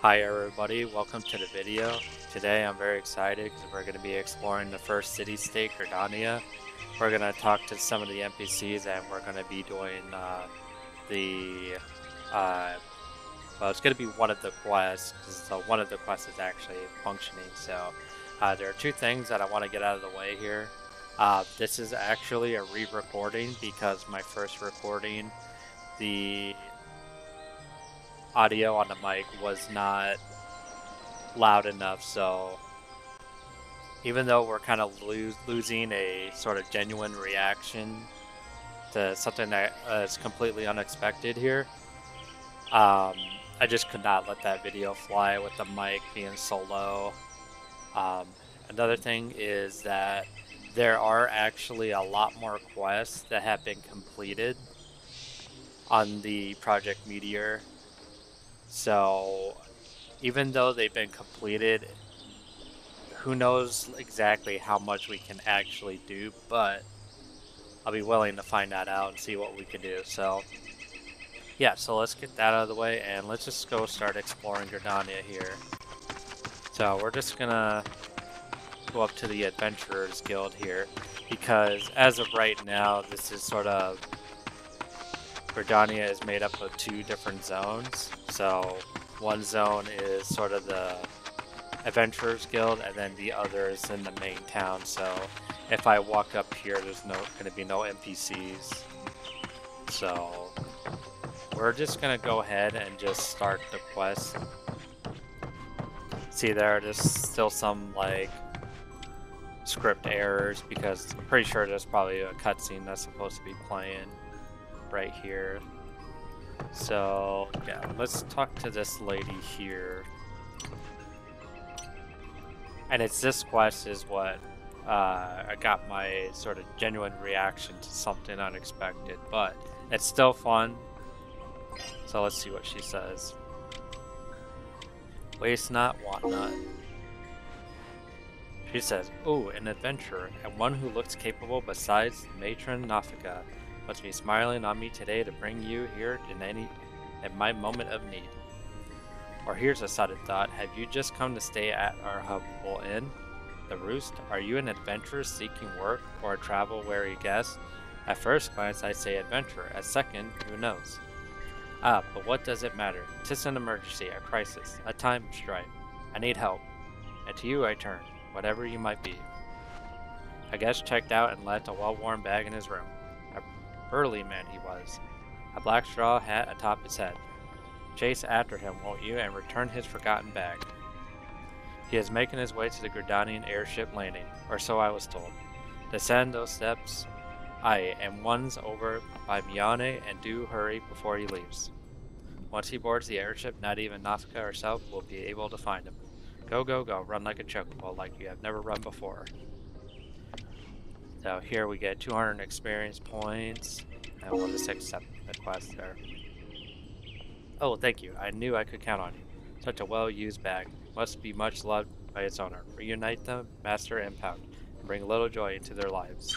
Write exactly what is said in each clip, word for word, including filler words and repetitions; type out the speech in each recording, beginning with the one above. Hi everybody, welcome to the video. Today I'm very excited because we're going to be exploring the first city state, Gridania. We're going to talk to some of the N P Cs and we're going to be doing uh, the, uh, well it's going to be one of the quests, because uh, one of the quests is actually functioning. So uh, there are two things that I want to get out of the way here. Uh, this is actually a re-recording because my first recording, the audio on the mic was not loud enough, so even though we're kind of loo losing a sort of genuine reaction to something that uh, is completely unexpected here, um, I just could not let that video fly with the mic being so low. Um, another thing is that there are actually a lot more quests that have been completed on the Project Meteor. So, even though they've been completed, who knows exactly how much we can actually do, but I'll be willing to find that out and see what we can do. So, yeah, so let's get that out of the way and let's just go start exploring Gridania here. So, we're just gonna go up to the Adventurer's Guild here, because as of right now, this is sort of... Verdania is made up of two different zones. So one zone is sort of the Adventurers Guild, and then the other is in the main town. So if I walk up here, there's no going to be no N P Cs. So we're just going to go ahead and just start the quest. See, there are just still some like script errors because I'm pretty sure there's probably a cutscene that's supposed to be playing right here. So yeah, let's talk to this lady here, and it's this quest is what uh, I got my sort of genuine reaction to something unexpected, but it's still fun. So let's see what she says. Waste not, want not. She says, "Ooh, an adventurer, and one who looks capable besides Matron Nophica. Must be smiling on me today to bring you here in any, at my moment of need. Or here's a sudden thought, have you just come to stay at our humble inn, the Roost? Are you an adventurer seeking work or a travel-weary guest? At first glance I say adventurer, at second, who knows? Ah, but what does it matter? 'Tis an emergency, a crisis, a time strife. I need help, and to you I turn, whatever you might be." A guest checked out and left a well-worn bag in his room. Burly man he was, a black straw hat atop his head. Chase after him, won't you, and return his forgotten bag. He is making his way to the Gridanian airship landing, or so I was told. Descend those steps, aye, and one's over by Miounne, and do hurry before he leaves. Once he boards the airship, not even Nophica herself will be able to find him. Go, go, go, run like a chocobo, like you have never run before. So here we get two hundred experience points, and we'll just accept the quest there. Oh, thank you. I knew I could count on you. Such a well-used bag. Must be much loved by its owner. Reunite them, master and pound, and bring a little joy into their lives.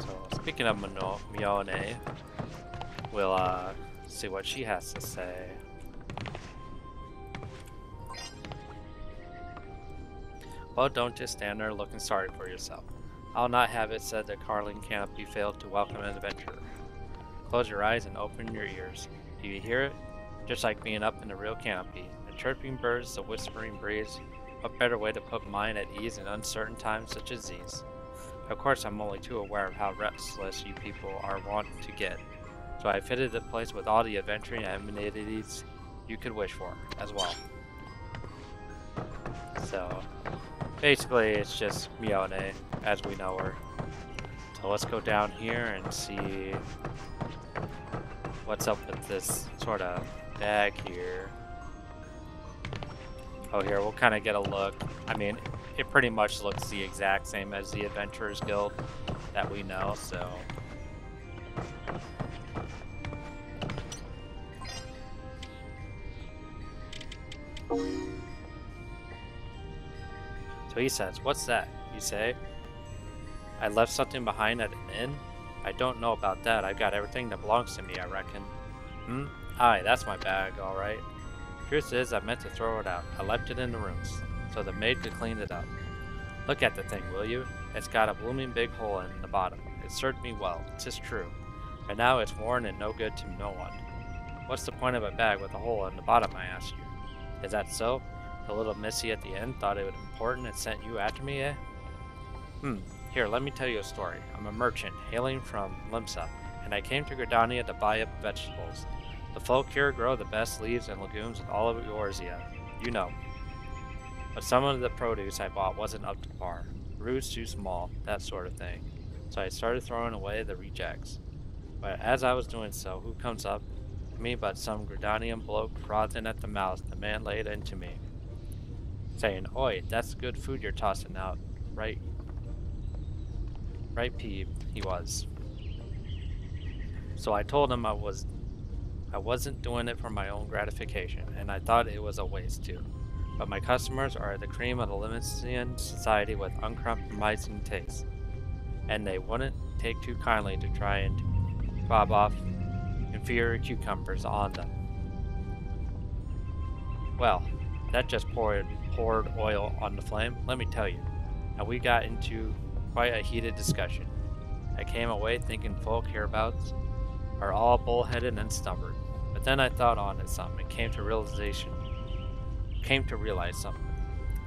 So, speaking of Miounne, we'll uh, see what she has to say. "Well, don't just stand there looking sorry for yourself. I'll not have it said that Carline Canopy failed to welcome an adventurer. Close your eyes and open your ears. Do you hear it? Just like being up in the real canopy. The chirping birds, the whispering breeze. What better way to put mind at ease in uncertain times such as these? Of course, I'm only too aware of how restless you people are wont to get. So I fitted the place with all the adventuring amenities you could wish for, as well." So... basically, it's just Miounne, as we know her. So let's go down here and see what's up with this sort of bag here. Oh, here, we'll kind of get a look. I mean, it pretty much looks the exact same as the Adventurers Guild that we know, so... So he says, "What's that, you say? I left something behind at an inn? I don't know about that. I've got everything that belongs to me, I reckon." Hmm? Aye, that's my bag, all right. Truth is, I meant to throw it out. I left it in the rooms, so the maid could clean it up. Look at the thing, will you? It's got a blooming big hole in the bottom. It served me well, 'tis true. But now it's worn and no good to no one. What's the point of a bag with a hole in the bottom, I ask you? Is that so? The little missy at the end thought it was important and sent you after me, eh? Hmm. Here, let me tell you a story. I'm a merchant, hailing from Limsa, and I came to Gridania to buy up vegetables. The folk here grow the best leaves and legumes in all of Eorzea, you know. But some of the produce I bought wasn't up to par. Roots too small, that sort of thing. So I started throwing away the rejects. But as I was doing so, who comes up to me but some Gridanian bloke frothing at the mouth the man laid into me, saying, "Oi, that's good food you're tossing out, right?" Right peeve he was. So I told him I was I wasn't doing it for my own gratification, and I thought it was a waste too. But my customers are the cream of the Limousin society with uncompromising taste, and they wouldn't take too kindly to try and bob off inferior cucumbers on them. Well, that just poured poured oil on the flame, let me tell you. And we got into quite a heated discussion. I came away thinking folk hereabouts are all bullheaded and stubborn. But then I thought on it some and came to realization, came to realize something.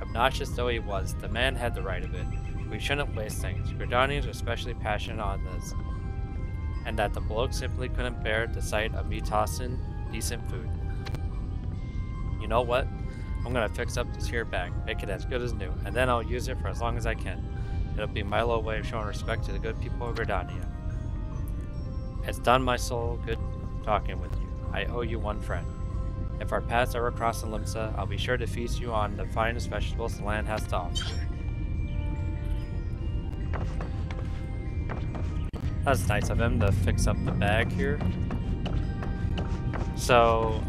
Obnoxious though he was, the man had the right of it. We shouldn't waste things. Gridanians are especially passionate on this, and that the bloke simply couldn't bear the sight of me tossing decent food. You know what? I'm gonna fix up this here bag, make it as good as new, and then I'll use it for as long as I can. It'll be my little way of showing respect to the good people of Verdania. It's done my soul good talking with you. I owe you one friend. If our paths ever cross in Limsa, I'll be sure to feast you on the finest vegetables the land has to offer. That's nice of him to fix up the bag here. So,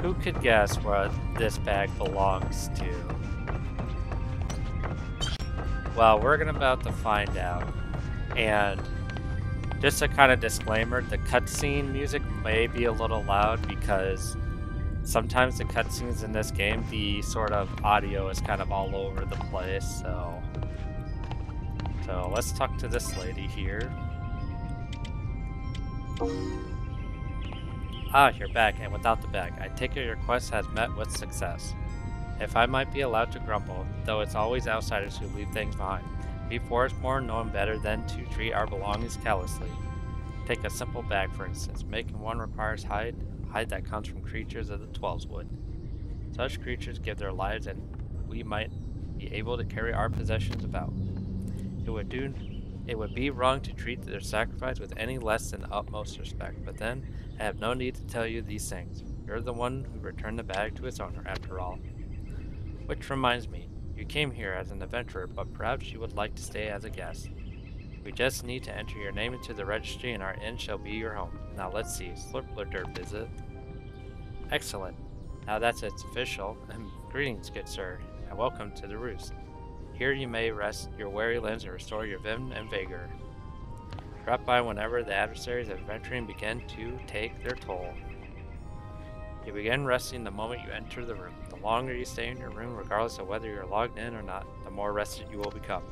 who could guess where this bag belongs to? Well, we're gonna about to find out. And just a kind of disclaimer, the cutscene music may be a little loud because sometimes the cutscenes in this game, the sort of audio is kind of all over the place, so. So let's talk to this lady here. Ah, you're back, and without the bag. I take it your quest has met with success. If I might be allowed to grumble, though it's always outsiders who leave things behind. We Forestborn know better than to treat our belongings callously. Take a simple bag, for instance. Making one requires hide, hide that comes from creatures of the Twelveswood. Such creatures give their lives, and we might be able to carry our possessions about. It would do, it would be wrong to treat their sacrifice with any less than utmost respect. But then, I have no need to tell you these things. You're the one who returned the bag to its owner, after all. Which reminds me, you came here as an adventurer, but perhaps you would like to stay as a guest. We just need to enter your name into the registry and our inn shall be your home. Now let's see, Slerp Lederp, is it? Excellent. Now that's it's official. Greetings, good sir, and welcome to the Roost. Here you may rest your weary limbs and restore your vim and vigor. Drop by whenever the adversaries of adventuring begin to take their toll. You begin resting the moment you enter the room. The longer you stay in your room, regardless of whether you're logged in or not, the more rested you will become.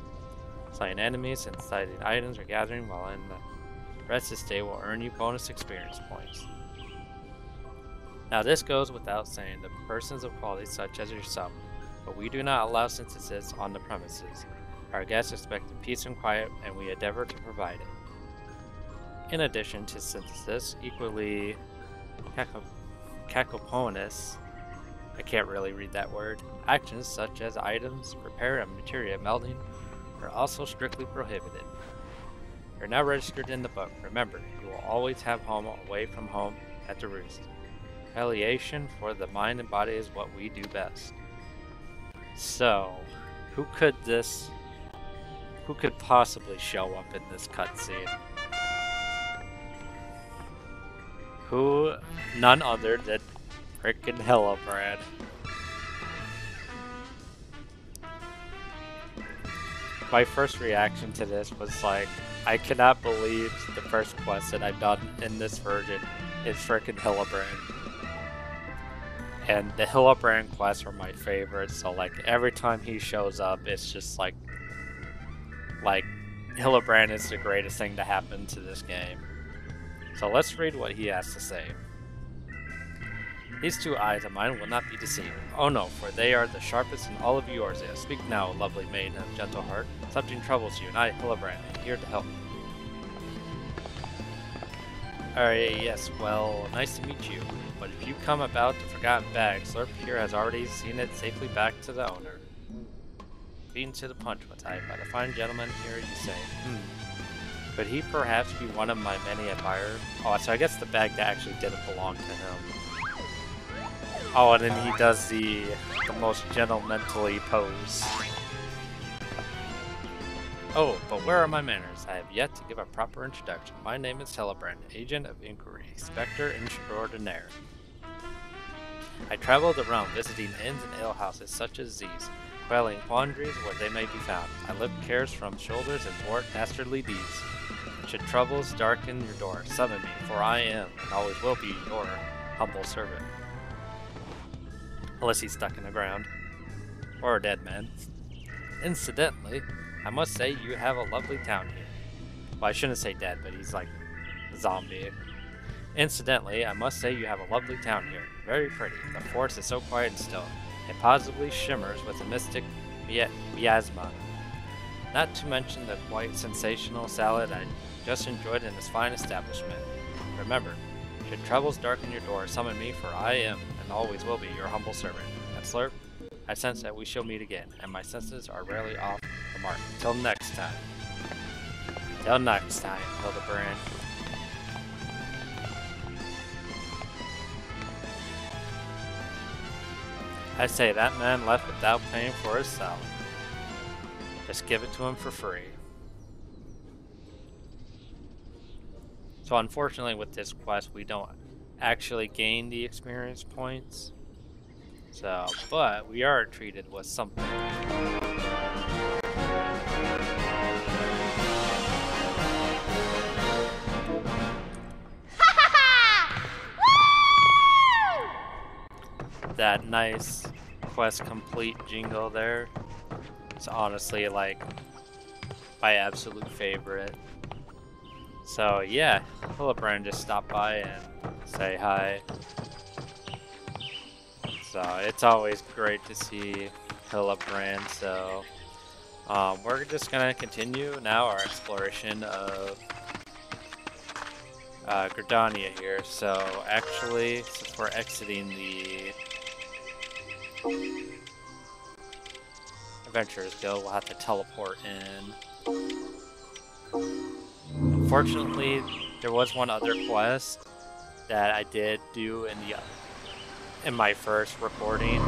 Slaying enemies and citing items or gathering while in the rested state will earn you bonus experience points. Now this goes without saying to persons of quality such as yourself, but we do not allow synthesis on the premises. Our guests expect peace and quiet, and we endeavor to provide it. In addition to synthesis, equally cacophonous, I can't really read that word, actions such as items, repair, and material melding are also strictly prohibited. You're now registered in the book. Remember, you will always have home away from home at the Roost. Palliation for the mind and body is what we do best. So, who could this, who could possibly show up in this cutscene? Who, none other than frickin' Hellebrand. my first reaction to this was like, I cannot believe the first quest that I've done in this version is frickin' Hellebrand. And the Hildebrand quests were my favorite, so like every time he shows up, it's just like, like Hildebrand is the greatest thing to happen to this game. So let's read what he has to say. These two eyes of mine will not be deceived. Oh no, for they are the sharpest in all of Eorzea. Speak now, lovely maiden of gentle heart. Something troubles you, and I, Hildebrand, am here to help. Alright, yes, well, nice to meet you. But if you come about the forgotten bag, Slerp here has already seen it safely back to the owner. Beaten to the punch was I by the fine gentleman here, you say. Hmm. Could he perhaps be one of my many admirers? Oh, so I guess the bag that actually didn't belong to him. Oh, and then he does the, the most gentlemanly pose. Oh, but where are my manners? I have yet to give a proper introduction. My name is Hellebrand, Agent of Inquiry, Spectre Extraordinaire. I traveled around visiting inns and alehouses such as these, quelling quandaries where they may be found. I lift cares from shoulders and thwart dastardly deeds. Should troubles darken your door, summon me, for I am, and always will be, your humble servant. Unless he's stuck in the ground. Or a dead man. Incidentally, I must say you have a lovely town here. Well, I shouldn't say dead, but he's like a zombie. Incidentally, I must say you have a lovely town here. Very pretty. The forest is so quiet and still. It positively shimmers with a mystic miasma. Not to mention the quite sensational salad I just enjoyed in this fine establishment. Remember, should troubles darken your door, summon me, for I am, and always will be, your humble servant. And Slurp, I sense that we shall meet again, and my senses are rarely off the mark. Till next time. Till next time, Hildebrand. I say that man left without paying for his salad. Just give it to him for free. So unfortunately with this quest we don't actually gain the experience points. So, but we are treated with something. That nice quest complete jingle there. It's honestly like my absolute favorite. So yeah, Hildebrand just stopped by and say hi. So it's always great to see Hildebrand. So um, we're just gonna continue now our exploration of uh, Gridania here. So actually, since we're exiting the Adventurers Guild, we'll have to teleport in. Unfortunately, there was one other quest that I did do in the in my first recording,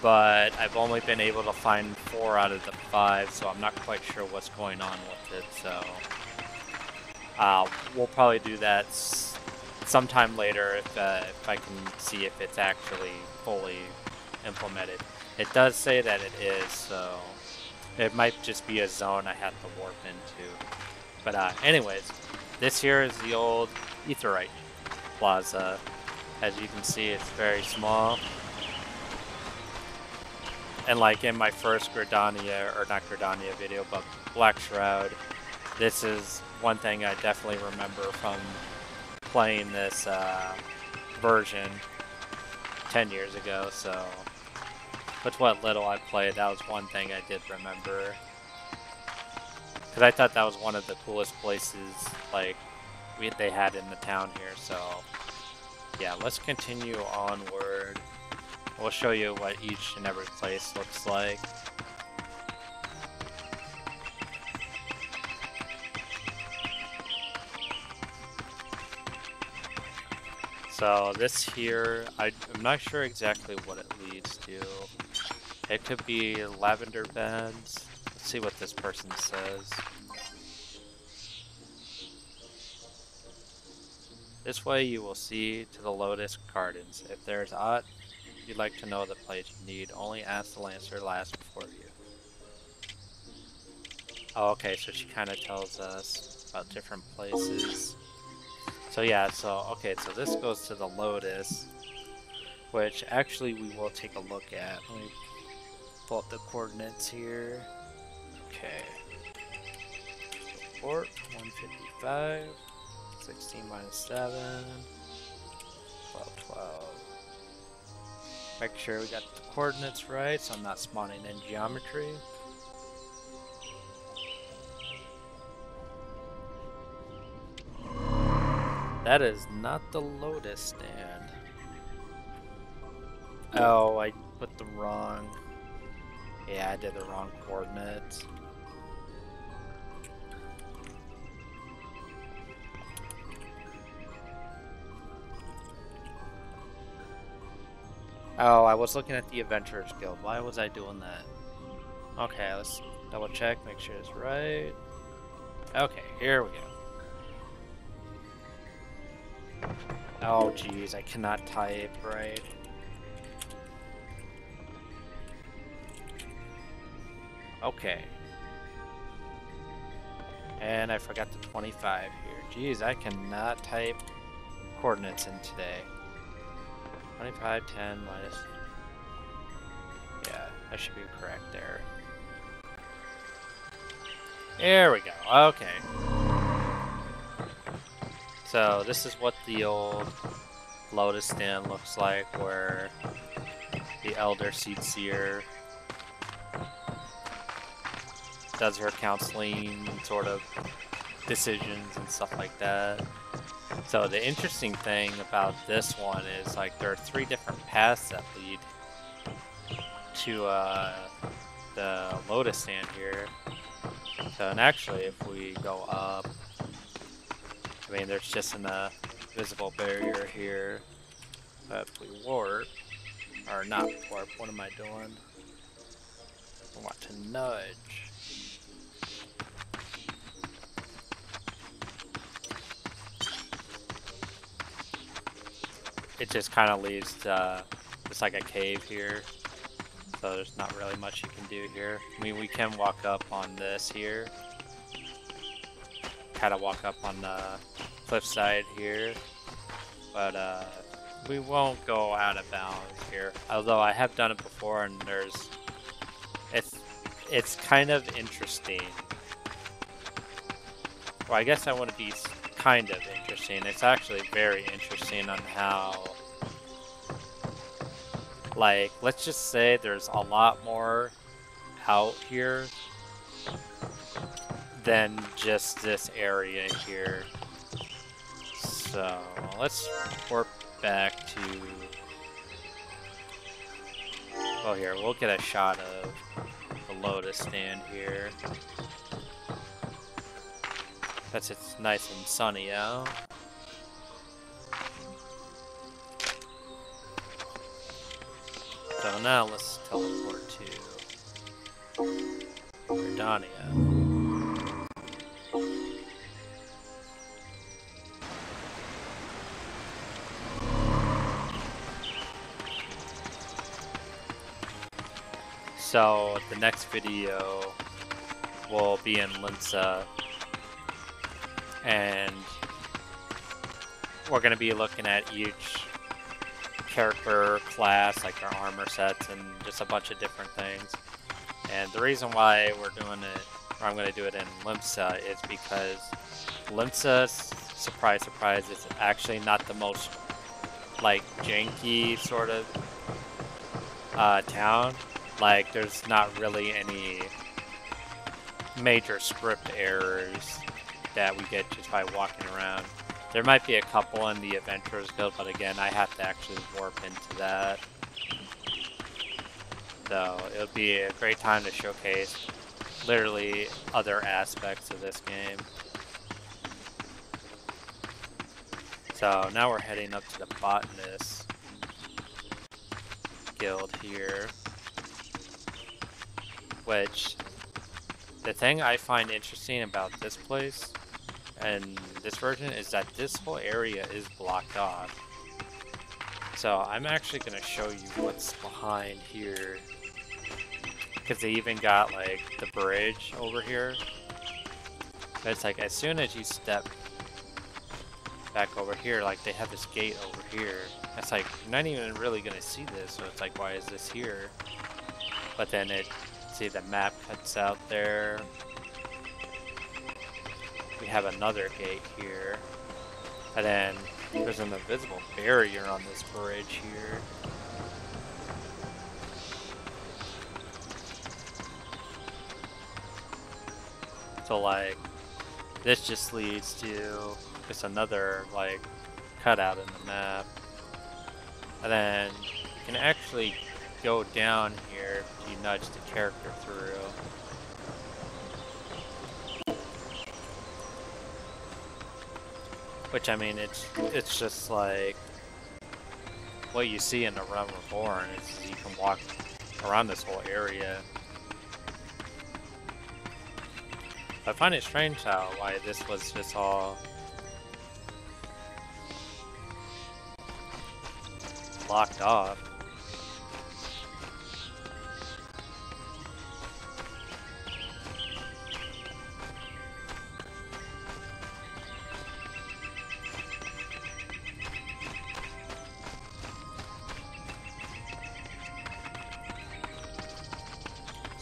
but I've only been able to find four out of the five, so I'm not quite sure what's going on with it. So uh, we'll probably do that sometime later if, uh, if I can see if it's actually fully implemented. It does say that it is, so it might just be a zone I have to warp into. But uh, anyways, this here is the old Aetherite Plaza. As you can see, it's very small. And like in my first Gridania, or not Gridania video, but Black Shroud, this is one thing I definitely remember from playing this uh, version ten years ago, so with what little I played, that was one thing I did remember, because I thought that was one of the coolest places like we they had in the town here. So yeah, let's continue onward. We'll show you what each and every place looks like. So this here, I, I'm not sure exactly what it leads to. It could be Lavender Beds. Let's see what this person says. This way you will see to the Lotus Gardens. If there is aught you'd like to know the place you need, only ask the Lancer last before you. Oh, okay, so she kind of tells us about different places. So yeah, so, okay, so this goes to the Lotus, which actually we will take a look at. Let me pull up the coordinates here. Okay. Port, one fifty-five, sixteen minus seven, twelve, twelve. Make sure we got the coordinates right, so I'm not spawning in geometry. That is not the Lotus Stand. Oh, I put the wrong... Yeah, I did the wrong coordinates. Oh, I was looking at the Adventurer's Guild. Why was I doing that? Okay, let's double check, make sure it's right. Okay, here we go. Oh geez, I cannot type right. Okay. And I forgot the twenty-five here. Jeez, I cannot type coordinates in today. twenty-five, ten, minus... Yeah, that should be correct there. There we go, okay. So this is what the old Lotus Stand looks like, where the Elder Seed Seer does her counseling sort of decisions and stuff like that. So the interesting thing about this one is, like, there are three different paths that lead to uh, the Lotus Stand here. So, and actually, if we go up, I mean, there's just an uh, visible barrier here. But if we warp, or not warp, what am I doing? I want to nudge. It just kind of leads to, uh, it's like a cave here, so there's not really much you can do here. I mean, we can walk up on this here, kind of walk up on the cliffside here, but uh, we won't go out of bounds here. Although I have done it before, and there's, it's, it's kind of interesting. Well, I guess I want to be kind of interesting. It's actually very interesting on how, like, let's just say there's a lot more out here than just this area here. So let's warp back to, oh, here we'll get a shot of the Lotus Stand here. That's, it's nice and sunny out. So now let's teleport to Verdania. So the next video will be in Limsa. And we're going to be looking at each character class, like their armor sets, and just a bunch of different things. And the reason why we're doing it, or I'm going to do it in Limsa, is because Limsa, surprise, surprise, is actually not the most, like, janky sort of uh, town. Like, there's not really any major script errors that we get just by walking around. There might be a couple in the Adventurers Guild, but again, I have to actually warp into that. So it'll be a great time to showcase literally other aspects of this game. So now we're heading up to the Botanist Guild here, which the thing I find interesting about this place and this version is that this whole area is blocked off. So I'm actually going to show you what's behind here, because they even got, like, the bridge over here But it's like as soon as you step back over here, like they have this gate over here. It's like you're not even really gonna see this, so it's like why is this here? But then it see the map cuts out there. We have another gate here. And then there's an invisible barrier on this bridge here. So like, this just leads to just another like cutout in the map. And then you can actually go down here if you nudge the character through. Which I mean, it's it's just like what you see in the Realm Reborn is you can walk around this whole area. I find it strange how why this was just all locked off.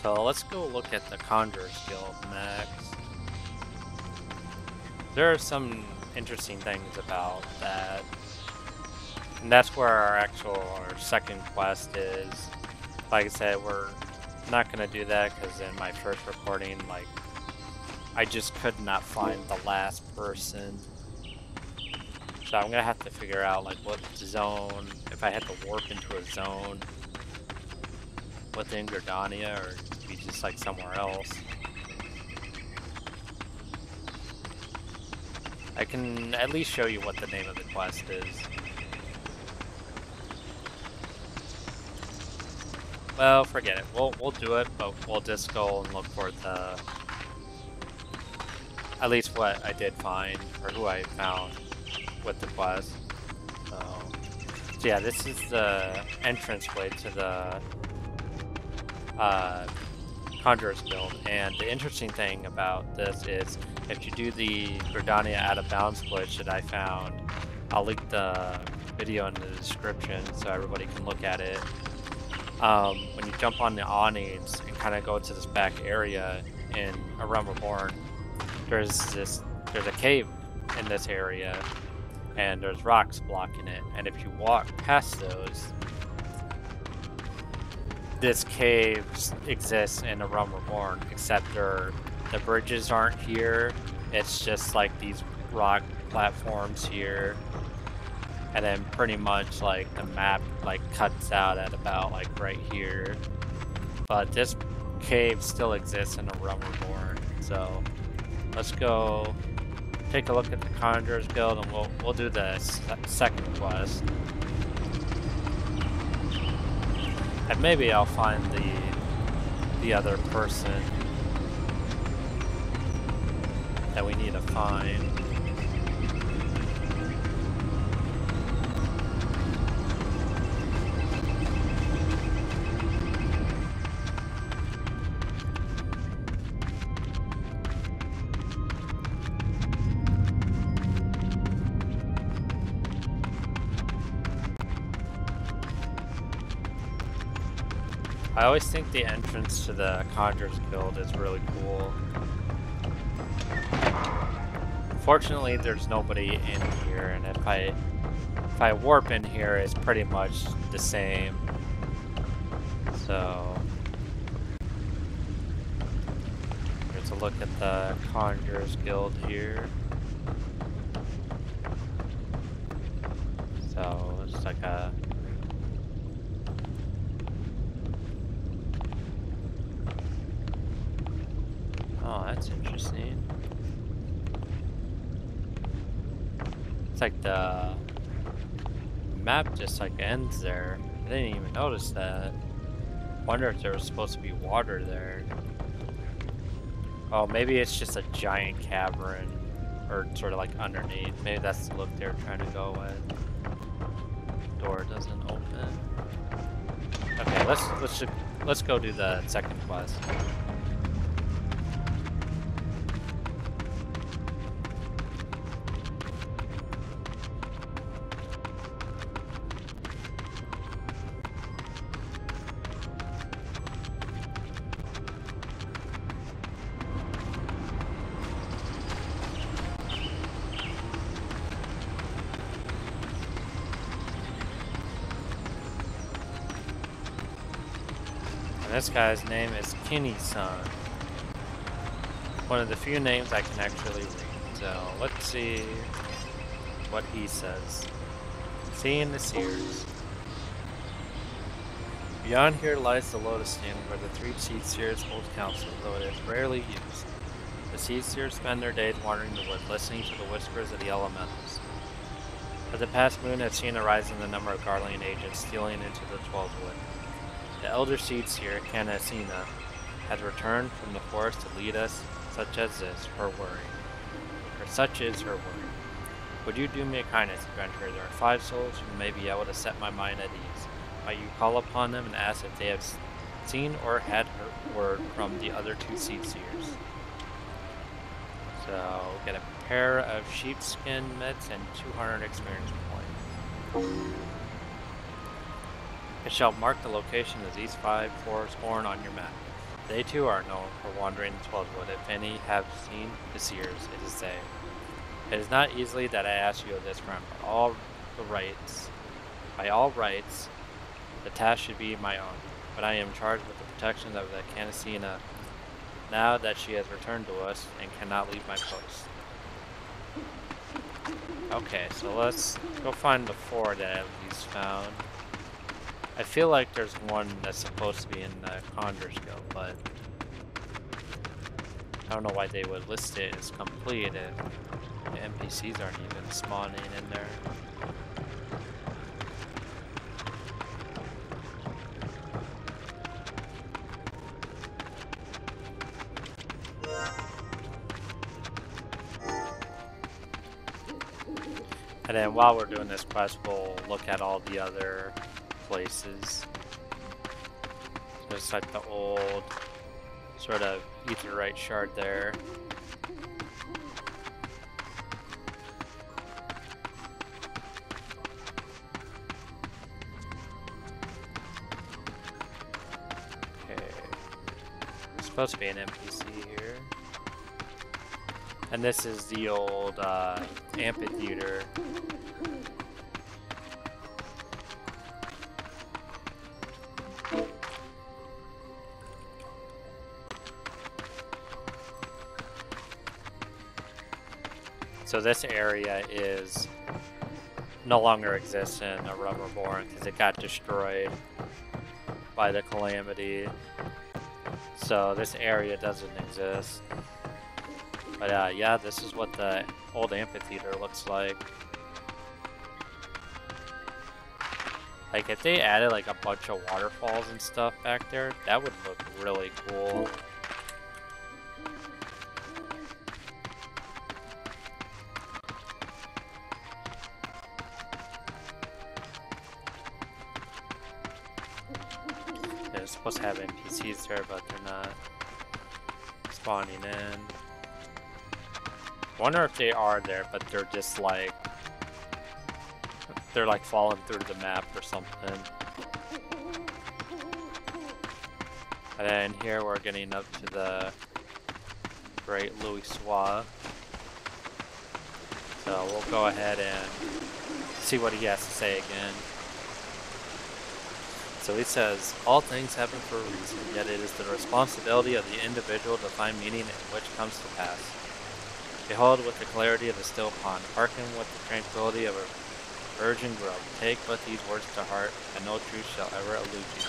So let's go look at the Conjurer's Guild next. There are some interesting things about that. And that's where our actual, our second quest is. Like I said, we're not gonna do that because in my first recording, like, I just could not find the last person. So I'm gonna have to figure out like what zone, if I had to warp into a zone within Gridania or be just like somewhere else. I can at least show you what the name of the quest is. Well, forget it. We'll we'll do it, but we'll just go and look for the at least what I did find or who I found with the quest. So, so yeah, this is the entranceway to the uh, Conjurer's Guild, and the interesting thing about this is. If you do the Verdania out of bounds glitch that I found, I'll link the video in the description so everybody can look at it. Um, when you jump on the awnings and kind of go to this back area in A Realm Reborn, there's this there's a cave in this area, and there's rocks blocking it. And if you walk past those, this cave exists in A Realm Reborn, except they're the bridges aren't here, it's just like these rock platforms here. And then pretty much like the map like cuts out at about like right here. But this cave still exists in the Realm Reborn. So let's go take a look at the Conjurer's Guild and we'll, we'll do the second quest. And maybe I'll find the the other person that we need to find. I always think the entrance to the Conjurer's Guild is really cool. Fortunately, there's nobody in here, and if I if I warp in here, it's pretty much the same. So here's a look at the Conjurer's Guild here. So it's like a oh, that's interesting. It's like the map just like ends there. I didn't even notice that. Wonder if there was supposed to be water there. Oh, maybe it's just a giant cavern or sort of like underneath. Maybe that's the look they're trying to go with. Door doesn't open. Okay, let's let's just, let's go do the second quest. this guy's name is Kinney-san. One of the few names I can actually read. So let's see what he says. Seeing the Seers. Beyond here lies the Lotus Stand, where the three Seed Seers hold council, though it is rarely used. The Seed Seers spend their days wandering the wood, listening to the whispers of the elementals. But the past moon has seen a rise in the number of Garlean agents stealing into the Twelve Wood. The elder Seed Seer, Kan-E-Senna, has returned from the forest to lead us, such as this, her worry. Or such is her worry. Would you do me a kindness, adventurer? There are five souls who may be able to set my mind at ease. Might you call upon them and ask if they have seen or had her word from the other two Seed Seers? So, get a pair of sheepskin mitts and two hundred experience points. It shall mark the location of these five forest born on your map. They too are known for wandering the Twelve Wood. If any have seen the Seers, it is they. It is not easily that I ask you of this, friend, but all the rights, by all rights, the task should be my own. But I am charged with the protection of the Kan-E-Senna, now that she has returned to us and cannot leave my post. Okay, so let's go find the four that I at least found. I feel like there's one that's supposed to be in the Conjurer's Guild, but I don't know why they would list it as complete if the N P Cs aren't even spawning in there. And then while we're doing this quest, we'll look at all the other places. There's like the old sort of Aetherite shard there. Okay. There's supposed to be an N P C here. And this is the old uh, amphitheater. So this area is no longer exists in a Realm Reborn because it got destroyed by the calamity. So this area doesn't exist. But uh, yeah, this is what the old amphitheater looks like. Like if they added like a bunch of waterfalls and stuff back there, that would look really cool. They're supposed to have N P Cs there, but they're not spawning in. Wonder if they are there, but they're just like they're like falling through the map or something. And then here we're getting up to the Great Louisoix. So we'll go ahead and see what he has to say again. So he says, all things happen for a reason, yet it is the responsibility of the individual to find meaning in which comes to pass. Behold with the clarity of a still pond, hearken with the tranquility of a virgin grove. Take but these words to heart, and no truth shall ever elude you.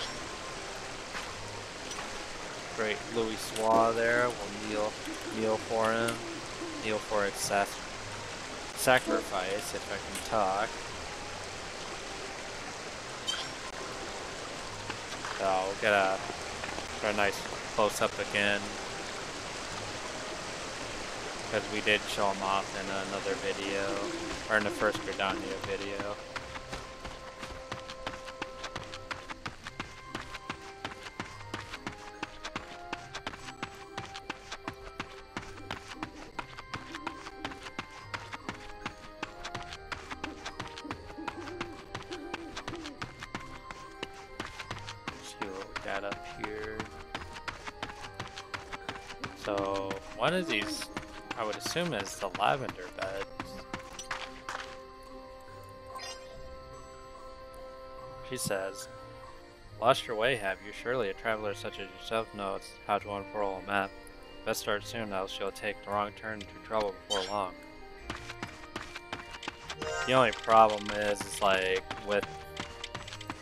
Great Louisoix there, will kneel, kneel for him, kneel for his sac sacrifice, if I can talk. So we'll get a, get a nice close-up again, because we did show them off in another video, or in the first Gridania video. Let's see what we got up here. So, one of these I would assume is the Lavender Beds. She says, Lost your way, have you? Surely a traveler such as yourself knows how to unfurl a map. Best start soon, else you'll take the wrong turn into trouble before long. The only problem is, is like, with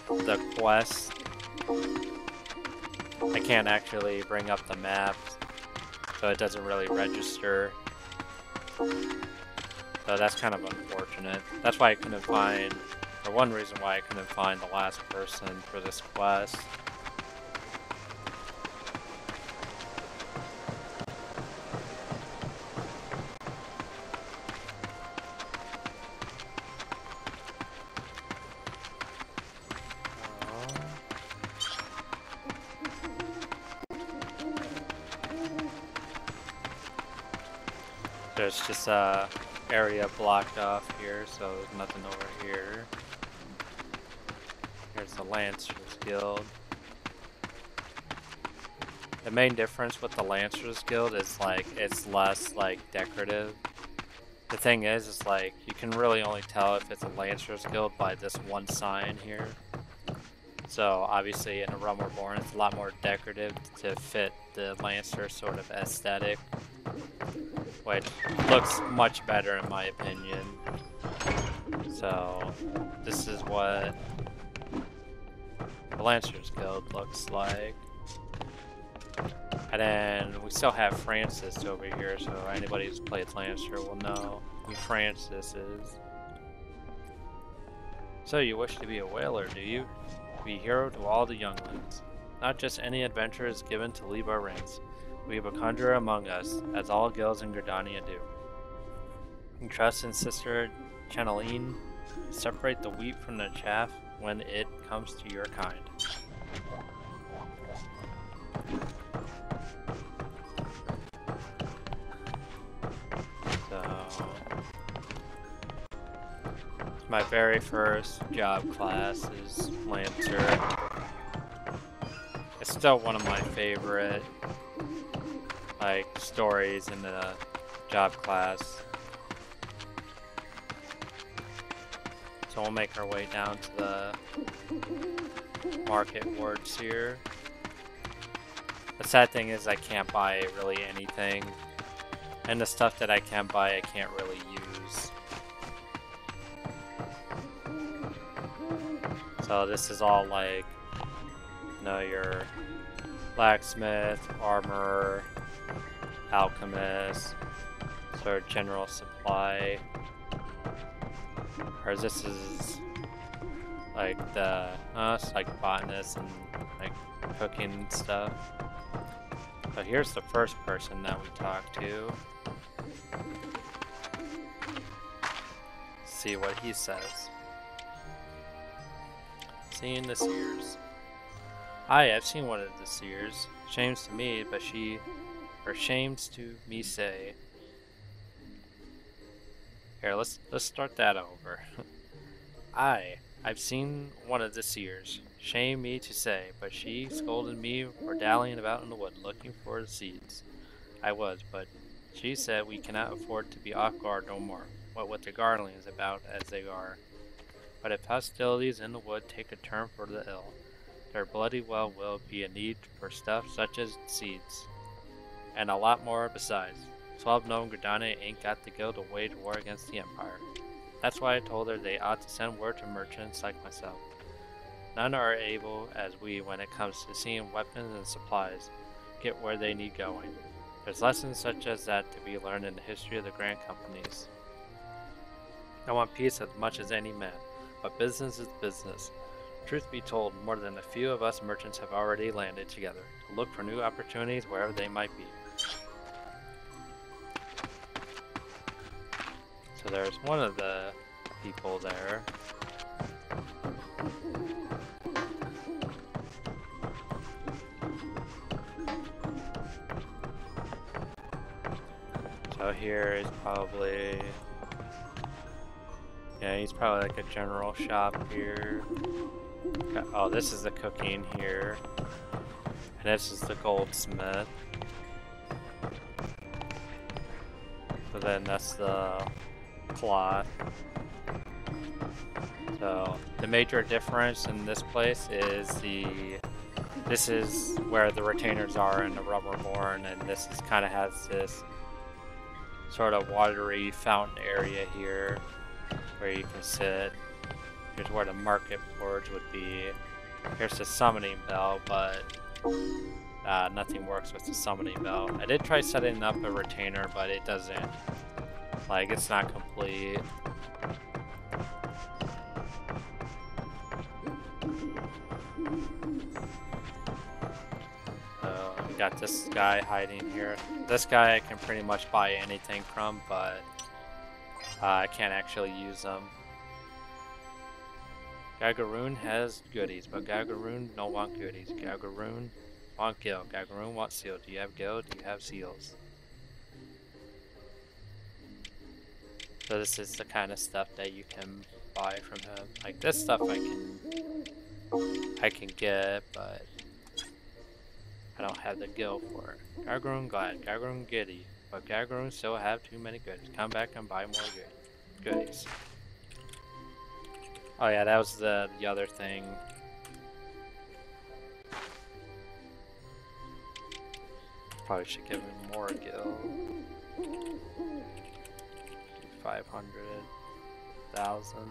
the quest, I can't actually bring up the map, so it doesn't really register. So that's kind of unfortunate. That's why I couldn't find, or one reason why I couldn't find the last person for this quest. There's just a area blocked off here, so there's nothing over here. Here's the Lancer's Guild. The main difference with the Lancer's Guild is like it's less like decorative. The thing is, is like you can really only tell if it's a Lancer's Guild by this one sign here. So obviously in a Realm Reborn, it's a lot more decorative to fit the Lancer sort of aesthetic, which looks much better in my opinion. So this is what the Lancer's Guild looks like. And then we still have Francis over here, so anybody who's played Lancer will know who Francis is. So you wish to be a whaler, do you? Be hero to all the younglings. Not just any adventure is given to leave our ranks. We have a conjurer among us, as all guilds in Gridania do. And trust in Sister Channeline, separate the wheat from the chaff when it comes to your kind. So, my very first job class is Lancer. It's still one of my favorite like stories in the job class. So we'll make our way down to the market wards here. The sad thing is I can't buy really anything, and the stuff that I can buy I can't really use. So this is all like, you know, your blacksmith, armorer, alchemist, sort of general supply. Or this is like the uh, it's like botanist and like cooking and stuff. So here's the first person that we talked to. See what he says. Seeing the Seers. Aye, I've seen one of the Seers. Shames to me, but she Or shames to me say. Here, let's let's start that over. I, I've seen one of the Seers. Shame me to say, but she scolded me for dallying about in the wood looking for the seeds. I was, but she said we cannot afford to be off guard no more. What with the Garleans about as they are. But if hostilities in the wood take a turn for the ill, there bloody well will be a need for stuff such as seeds. And a lot more besides. twelve known Gridania ain't got the guild to wage war against the Empire. That's why I told her they ought to send word to merchants like myself. None are able as we when it comes to seeing weapons and supplies get where they need going. There's lessons such as that to be learned in the history of the Grand Companies. I want peace as much as any man, but business is business. Truth be told, more than a few of us merchants have already landed together to look for new opportunities wherever they might be. So there's one of the people there. So here is probably, yeah, he's probably like a general shop here. Oh, this is the cooking here, and this is the goldsmith. So then that's the cloth. So The major difference in this place is the this is where the retainers are in the Realm Reborn, and this is kind of has this sort of watery fountain area here where you can sit. Here's where the market boards would be. Here's the summoning bell, but uh, nothing works with the summoning bell. I did try setting up a retainer, but it doesn't, like, it's not complete. So we got this guy hiding here. This guy I can pretty much buy anything from, but uh, I can't actually use them. Gagaroon has goodies, but Gagaroon don't want goodies. Gagaroon want gil. Gagaroon want seal. Do you have gil? Do you have seals? So this is the kind of stuff that you can buy from him. Like this stuff I can I can get, but I don't have the gil for it. Gagaroon glad. Gagaroon giddy. But Gagaroon still have too many goodies. Come back and buy more good goodies. Oh yeah, that was the, the other thing. Probably should give him more gil. five hundred thousand.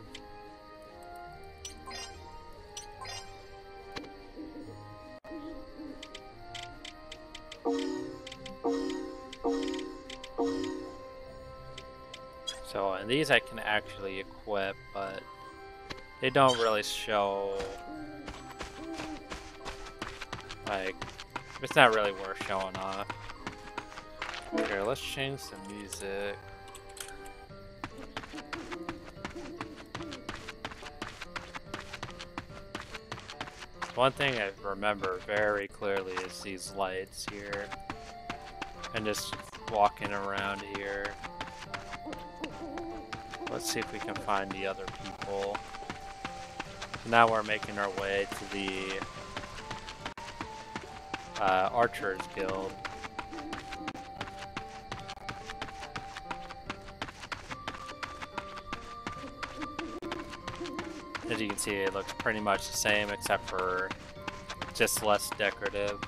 So, and these I can actually equip, but they don't really show, like, it's not really worth showing off. Here, let's change some music. One thing I remember very clearly is these lights here, and just walking around here. Let's see if we can find the other people. Now we're making our way to the uh, Archer's Guild. As you can see, it looks pretty much the same except for just less decorative.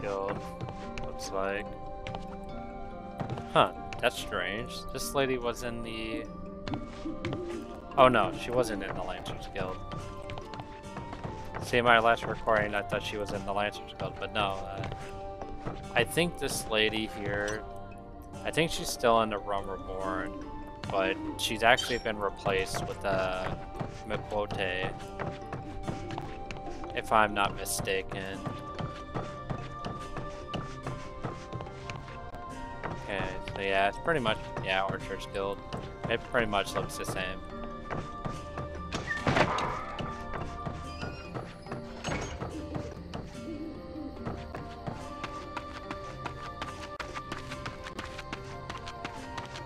Guild looks like. Huh, that's strange. This lady was in the... Oh no, she wasn't in the Lancer's Guild. See, my last recording I thought she was in the Lancer's Guild, but no. Uh, I think this lady here, I think she's still in the Realm Reborn, but she's actually been replaced with a Mekwote, if I'm not mistaken. So yeah, it's pretty much, yeah, Archer's Guild. It pretty much looks the same.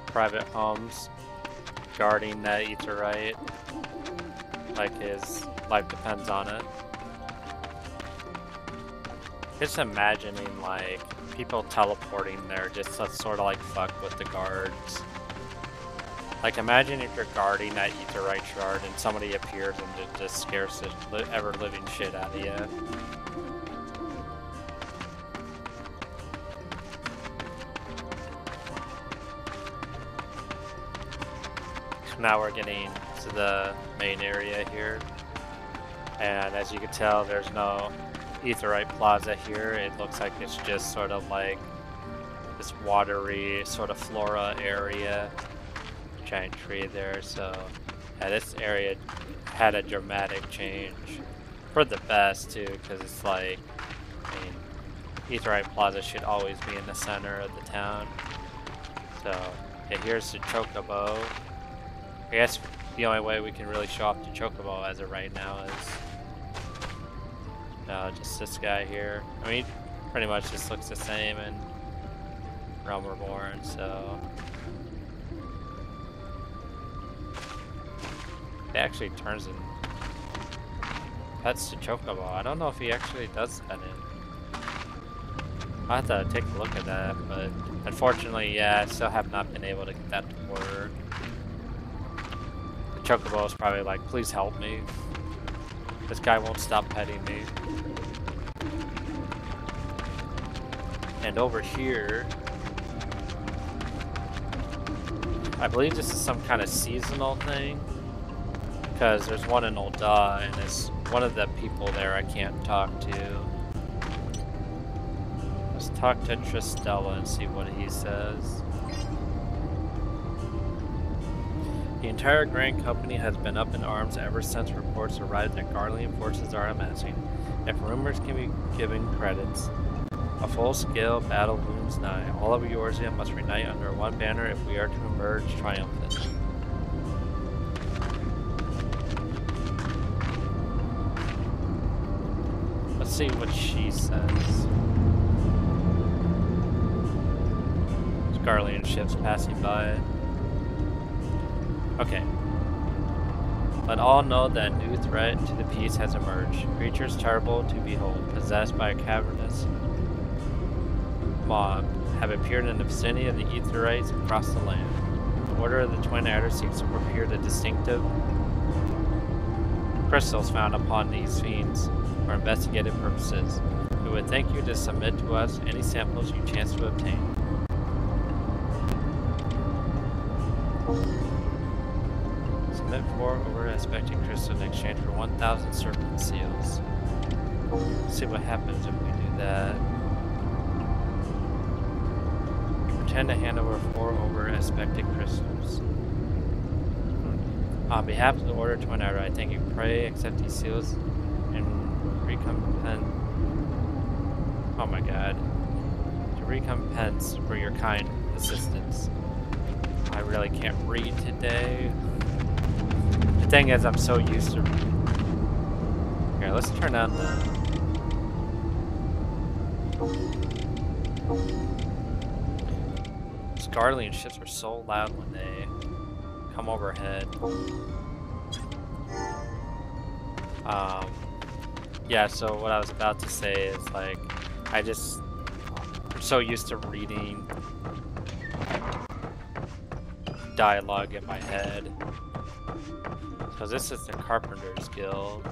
Private homes, guarding that Aetherite, like his life depends on it. Just imagining, like, people teleporting there just to sort of like fuck with the guards. Like, imagine if you're guarding that Aetherite shard and somebody appears and just, just scares the ever living shit out of you. Now we're getting to the main area here. And as you can tell, there's no Aetherite Plaza here. It looks like it's just sort of like this watery sort of flora area. Giant tree there, so yeah, this area had a dramatic change for the best too, because it's like, I mean, Aetherite Plaza should always be in the center of the town. So yeah, here's the Chocobo. I guess the only way we can really show off the Chocobo as of right now is Uh, just this guy here. I mean, pretty much just looks the same in Realm Reborn, so... actually turns in pets to Chocobo. I don't know if he actually does pet it. I'll have to take a look at that, but unfortunately, yeah, I still have not been able to get that to work. The Chocobo is probably like, please help me. This guy won't stop petting me. And over here, I believe this is some kind of seasonal thing, because there's one in Olda, and it's one of the people there I can't talk to. Let's talk to Tristella and see what he says. The entire Grand Company has been up in arms ever since reports arrived that Garlean forces are amassing. If rumors can be given credits, a full-scale battle looms nigh. All of Eorzea must reunite under one banner if we are to emerge triumphant. Let's see what she says. There's Garlean ships passing by. Okay. Let all know that a new threat to the peace has emerged. Creatures terrible to behold, possessed by a cavernous mob, have appeared in the vicinity of the Aetherites across the land. The Order of the Twin Adder seeks to procure the distinctive crystals found upon these fiends for investigative purposes. We would thank you to submit to us any samples you chance to obtain. Submit four over aspecting crystals in exchange for one thousand serpent seals. Let's see what happens if we do that. Pretend to hand over four over aspected crystals. On behalf of the Order of the Twin Adder, I thank you. Pray, accept these seals, and recompense. Oh my god. To recompense for your kind assistance. I really can't read today. The thing is, I'm so used to. Here, let's turn on the. Garlean ships are so loud when they come overhead. Um, yeah, so what I was about to say is, like, I just, I'm so used to reading dialogue in my head. So this is the Carpenter's Guild.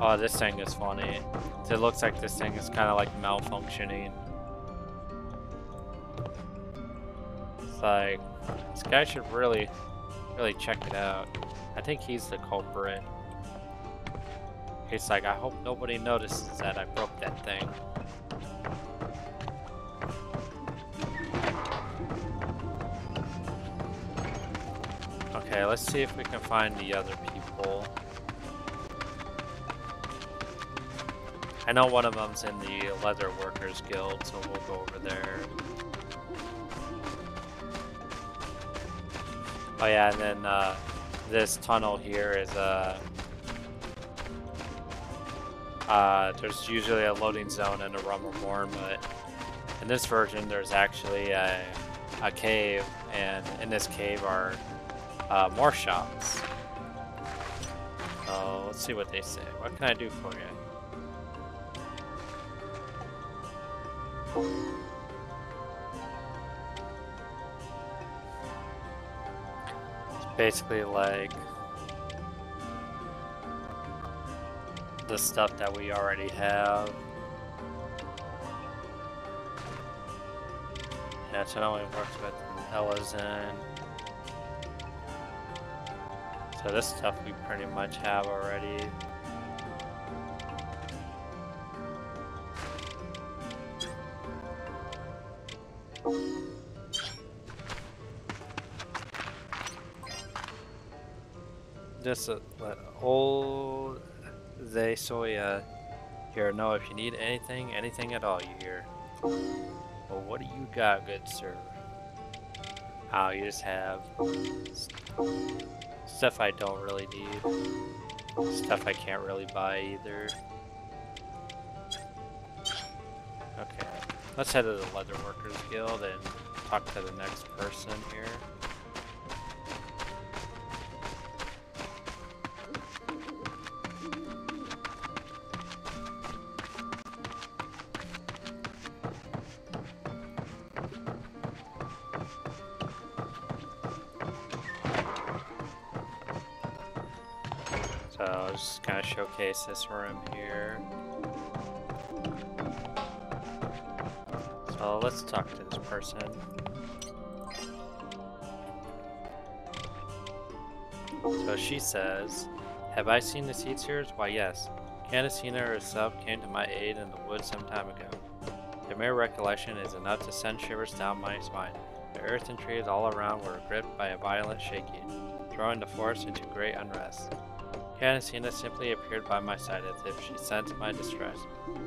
Oh, this thing is funny. It looks like this thing is kind of like malfunctioning. It's like, this guy should really, really check it out. I think he's the culprit. He's like, I hope nobody notices that I broke that thing. Okay, let's see if we can find the other people. I know one of them's in the Leather Workers Guild, so we'll go over there. Oh yeah, and then uh, this tunnel here is a... Uh, uh, there's usually a loading zone and a Realm Reborn, but in this version there's actually a, a cave, and in this cave are uh, more shops. So let's see what they say. What can I do for you? It's basically like the stuff that we already have. Yeah, so it only works with Ella's in. So this stuff we pretty much have already. This uh, old they soya here. No, if you need anything, anything at all, you hear. Well, what do you got, good sir? Oh, you just have stuff I don't really need. Stuff I can't really buy either. Okay, let's head to the Leatherworkers Guild and talk to the next person here. So I'll just kind of showcase this room here. So let's talk to this person. So she says, "Have I seen the Seed Seers? Why yes. Kan-E-Senna herself came to my aid in the woods some time ago. The mere recollection is enough to send shivers down my spine. The earth and trees all around were gripped by a violent shaking, throwing the forest into great unrest. Kan-E-Senna simply appeared by my side as if she sensed my distress.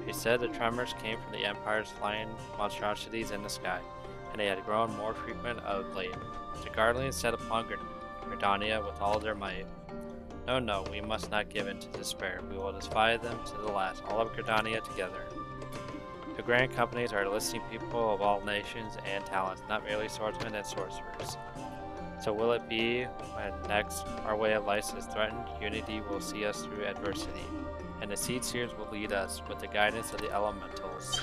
She said the tremors came from the Empire's flying monstrosities in the sky, and they had grown more frequent of late. The Garlean set upon Gridania with all their might. No, no, we must not give in to despair. We will defy them to the last, all of Gridania together. The Grand Companies are enlisting people of all nations and talents, not merely swordsmen and sorcerers. So will it be when next our way of life is threatened, unity will see us through adversity, and the Seed Seers will lead us with the guidance of the elementals."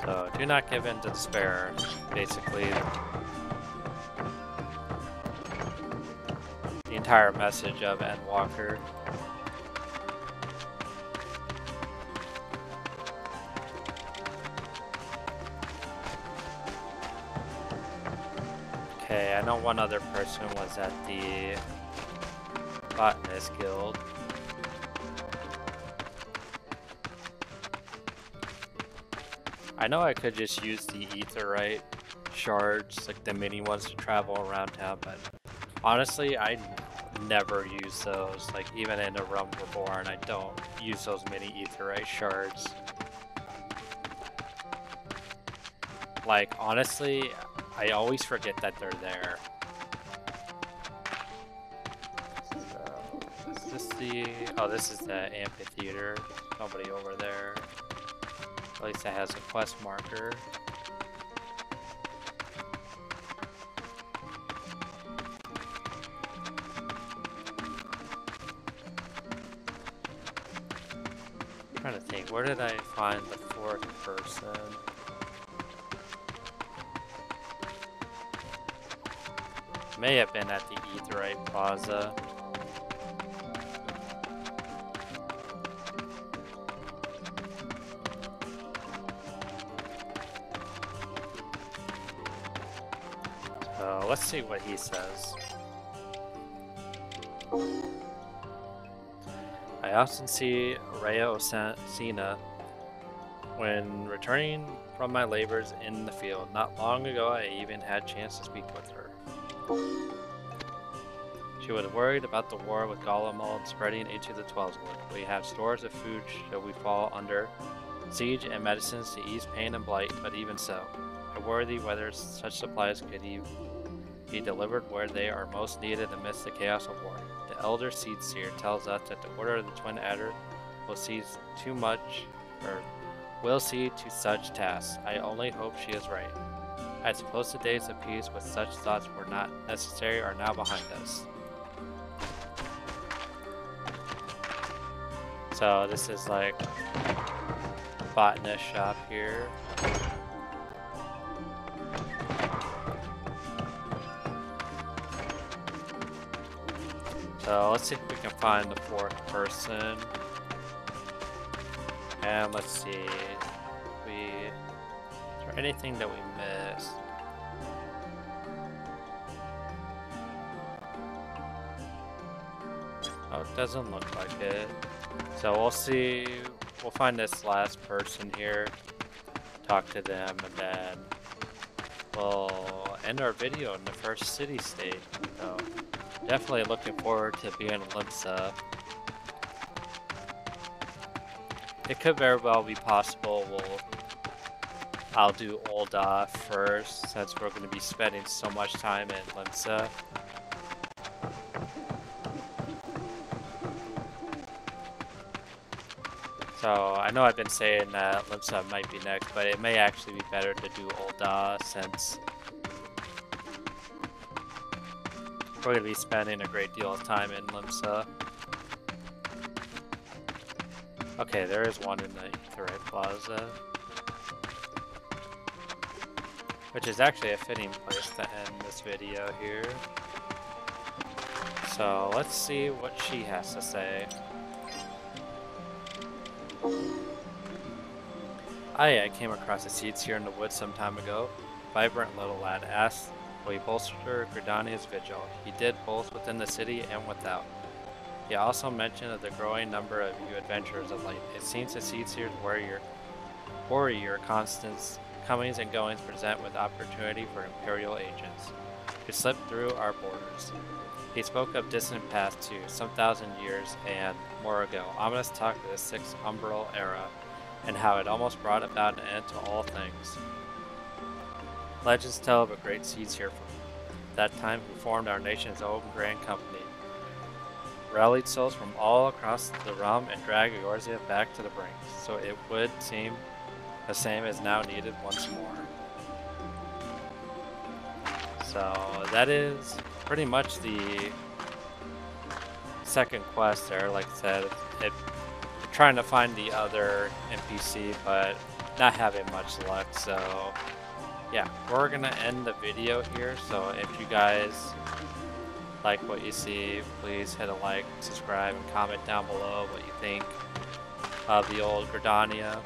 So do not give in to despair, basically. The entire message of Endwalker. Okay, I know one other person was at the Botanist Guild. I know I could just use the Aetherite shards, like the mini ones, to travel around town, but honestly, I never use those. Like, even in the Realm Reborn, I don't use those mini Aetherite shards. Like, honestly, I always forget that they're there. So, is this the... Oh, this is the amphitheater. There's nobody over there. At least it has a quest marker. I'm trying to think, where did I find the fourth person? May have been at the Aetherite Plaza. So let's see what he says. "I often see Rhea Osina when returning from my labors in the field. Not long ago, I even had a chance to speak with her. She was worried about the war with Golemald spreading into the Twelveswood. We have stores of food should we fall under siege and medicines to ease pain and blight, but even so, I worry whether such supplies could even be delivered where they are most needed amidst the chaos of war. The Elder Seed Seer tells us that the Order of the Twin Adder will seize too much, or will see to such tasks. I only hope she is right. I suppose the days of peace with such thoughts were not necessary are now behind us." So this is like the botanist shop here. So let's see if we can find the fourth person. And let's see. We... Is there anything that we missed? Oh, it doesn't look like it. So we'll see, we'll find this last person here, talk to them, and then we'll end our video in the first city state. So definitely looking forward to being in Limsa. It could very well be possible we'll I'll do Olda first, since we're going to be spending so much time in Limsa. So I know I've been saying that Limsa might be next, but it may actually be better to do Olda since we're going to be spending a great deal of time in Limsa. Okay, there is one in the Aetherite Plaza, which is actually a fitting place to end this video here. So let's see what she has to say. I, I came across the Seed Seer in the woods some time ago. Vibrant little lad asked, will he bolster Gridania's vigil? He did both within the city and without. He also mentioned of the growing number of you adventurers of light. It seems the Seed Seer's warrior, warrior constant comings and goings present with opportunity for Imperial agents to slip through our borders. He spoke of distant past too, some thousand years and more ago. Ominous talked of the sixth umbral era and how it almost brought about an end to all things. Legends tell of a great Seed Seer from that time who formed our nation's own Grand Company, rallied souls from all across the realm and dragged Eorzea back to the brink, so it would seem the same is now needed once more. So that is pretty much the second quest there. Like I said, it, trying to find the other N P C, but not having much luck. So yeah, we're gonna end the video here. So if you guys like what you see, please hit a like, subscribe, and comment down below what you think of the old Gridania.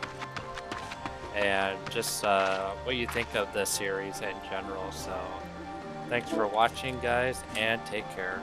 And just uh, what you think of the series in general. So thanks for watching, guys, and take care.